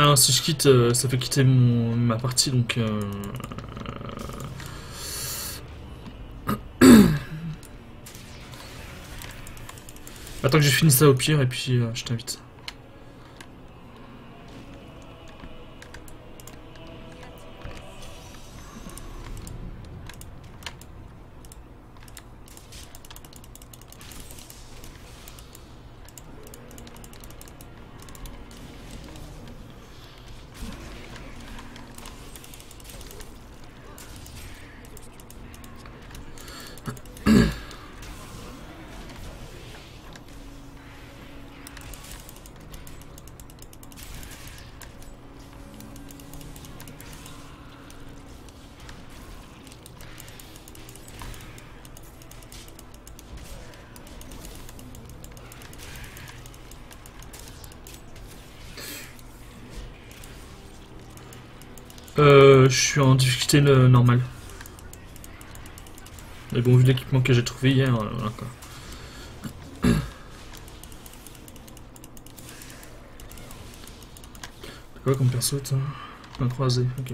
Ah, si je quitte, ça fait quitter ma partie, donc... Attends que je finisse ça au pire, et puis je t'invite. Je suis en difficulté normale. Mais bon, vu l'équipement que j'ai trouvé hier, voilà quoi. C'est quoi comme perso, toi? Un croisé, ok.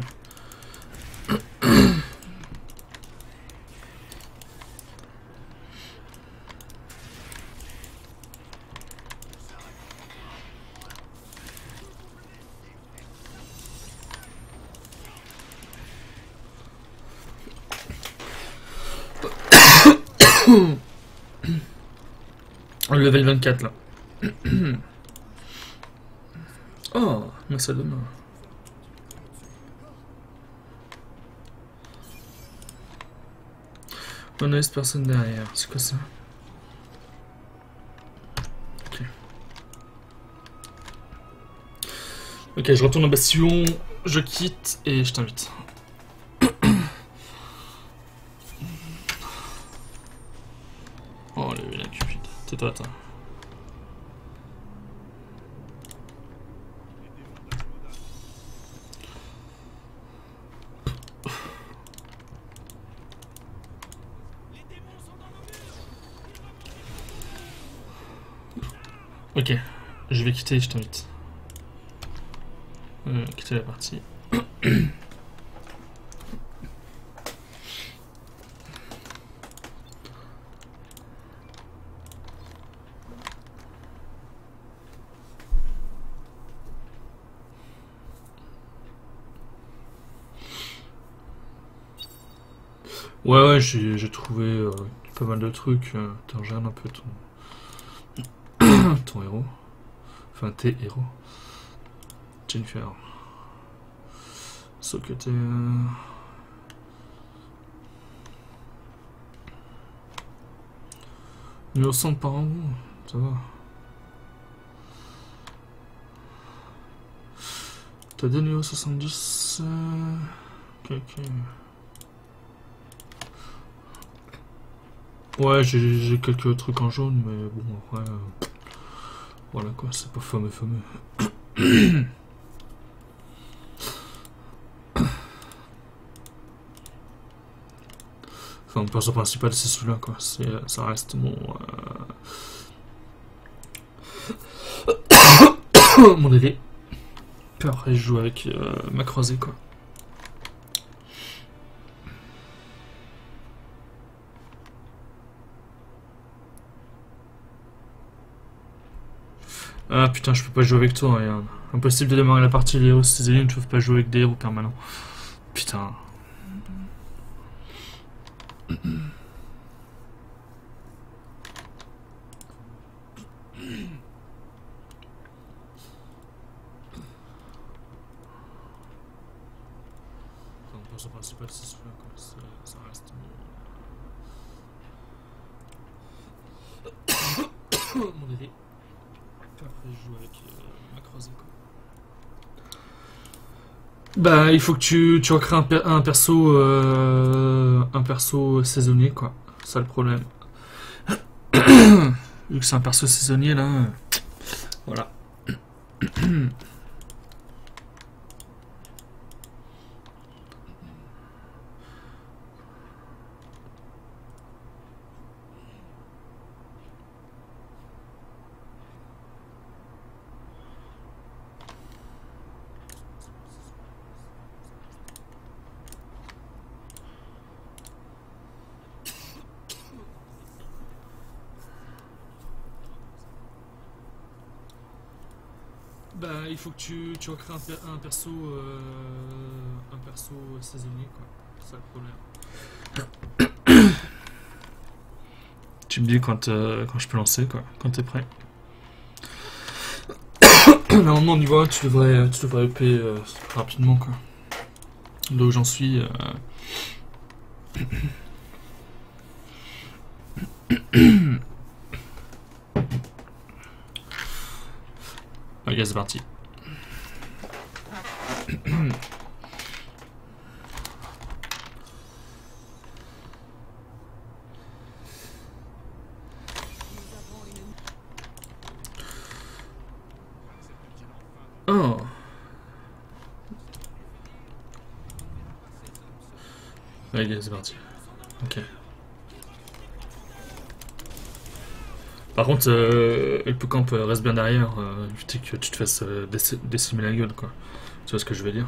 Level 24 là. Oh, mais ça donne. On a 10 personnes derrière, c'est quoi ça? Ok. Ok, je retourne en bastion, je quitte et je t'invite. Attends. Ok, je vais quitter, je t'invite. Quitter la partie. Ouais, j'ai trouvé pas mal de trucs. T'en gênes un peu ton... ton héros. Enfin, tes héros. Jennifer. Sauf que t'es... Nous sommes par en haut. Ça va. T'as des niveaux 70... Ok. Ouais, j'ai quelques trucs en jaune, mais bon, après... voilà quoi, c'est pas fameux. Enfin, mon perso principal, c'est celui-là, quoi. Ça reste mon... mon délai. Puis après, je joue avec ma croisée, quoi. Ah putain, je peux pas jouer avec toi, regarde. Impossible de démarrer la partie, les héros saisonniers ne peuvent pas jouer avec des héros permanents. Putain. Bah, il faut que tu recrées un perso saisonnier, quoi. C'est ça le problème. Vu que c'est un perso saisonnier, là... voilà. Bah, il faut que tu recrées un perso saisonnier, quoi. C'est ça le problème. Tu me dis quand je peux lancer, quoi. Quand t'es prêt. Normalement, au niveau 1, tu devrais EP rapidement, quoi. Donc j'en suis... Ok, c'est parti. Oh. Ok, c'est parti. Ok. Par contre, le Pocamp reste bien derrière, éviter que tu te fasses décimer la gueule, quoi. Tu vois ce que je veux dire?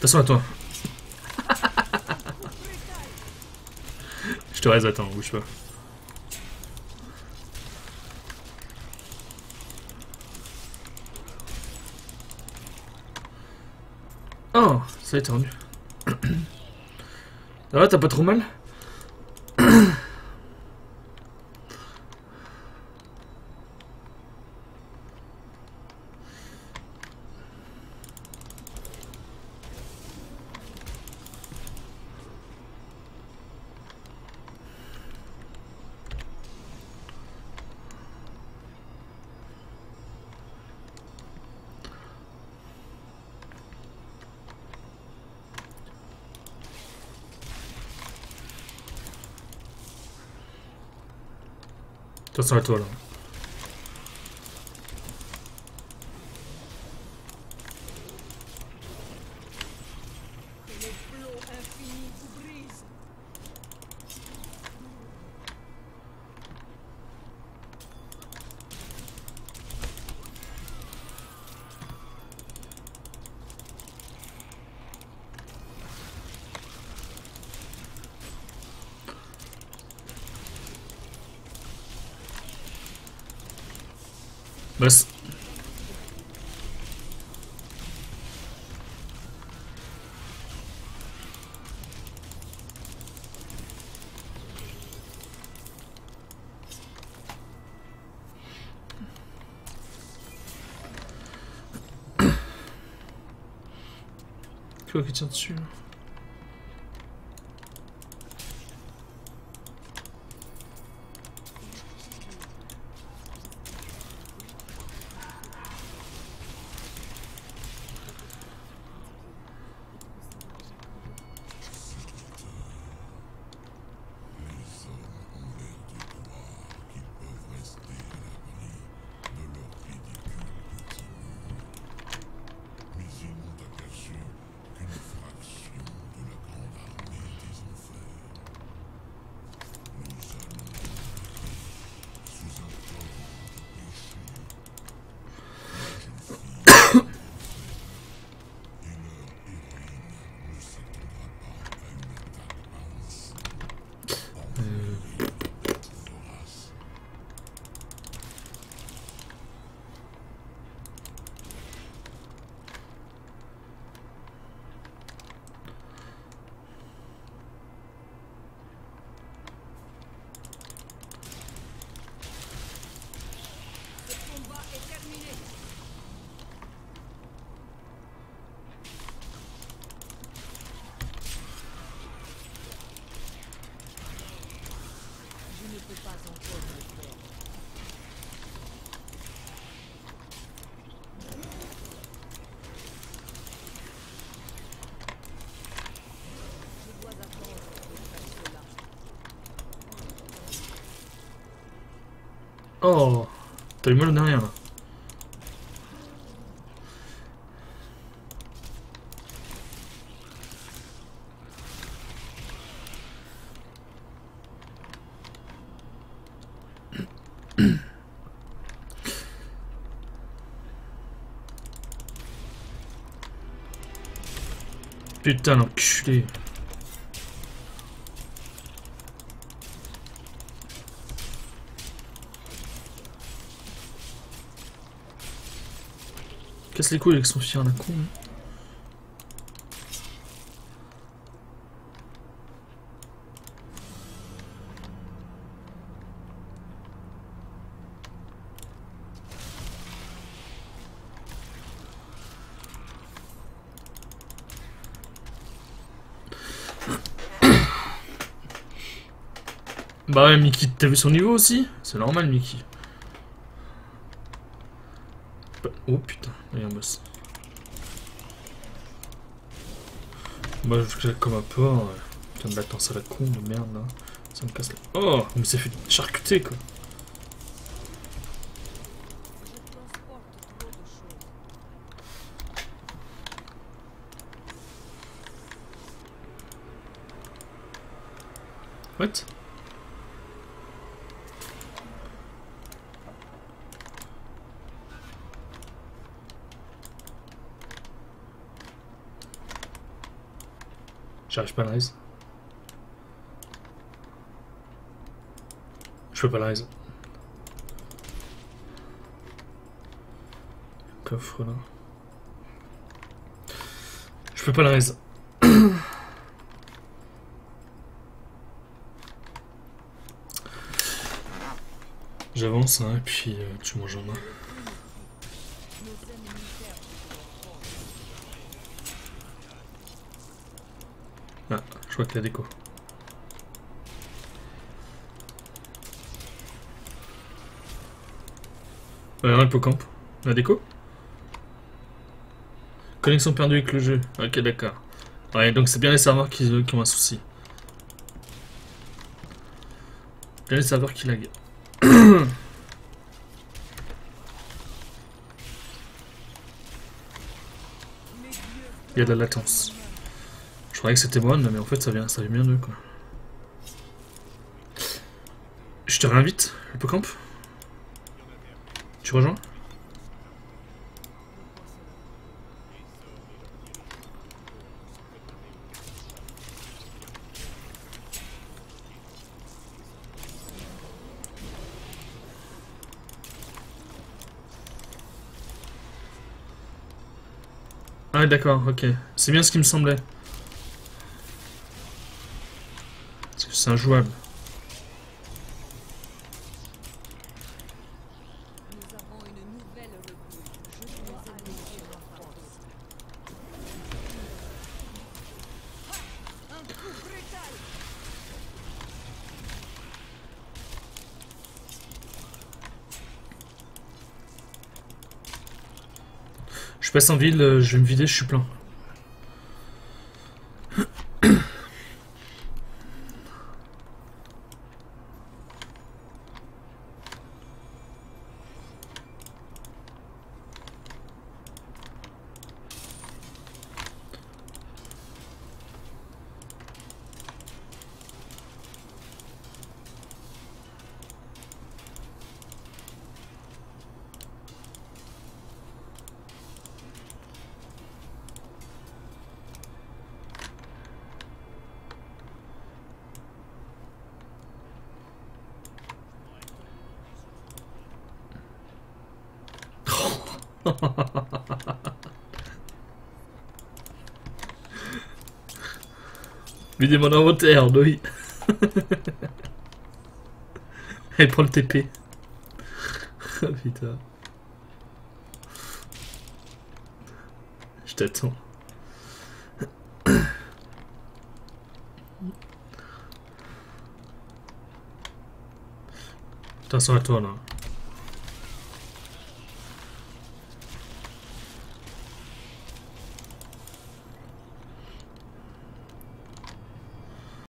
Attention à toi. Je te reste, attends, bouge pas. Oh, ça a été rendu. Ah ouais, t'as pas trop mal? Attention à toi là. Bas. Quoi qui tient dessus là? Oh, t'as eu mal au derrière là. Putain, l'enculé. Casse les couilles avec son chien, la con. Bah ouais, Mickey, t'as vu son niveau aussi? C'est normal, Mickey. Oh putain, il y a un boss. Bah je claque comme un porc. Putain de latence à la con, de merde là. Ça me casse la... Oh, on s'est fait charcuter quoi. What? J'arrive pas à la raise. Je peux pas la raise. Coffre là. Je peux pas la raise. J'avance hein, et puis tu manges en main. Ah, je vois qu'il y a des coups. Non, il peut camp. La déco. Connexion perdue avec le jeu. Ok, d'accord. Ouais, donc c'est bien les serveurs qui ont un souci. Bien les serveurs qui laguent. Il y a de la latence. Je croyais que c'était moi, mais en fait ça vient bien d'eux quoi. Je te réinvite, le Pocamp. Tu rejoins? Ah d'accord, ok. C'est bien ce qui me semblait. C'est injouable. Je passe en ville, je vais me vider, je suis plein. Videz mon inventaire, oui. Elle prend le TP. Oh putain. Je t'attends. Attention à toi là.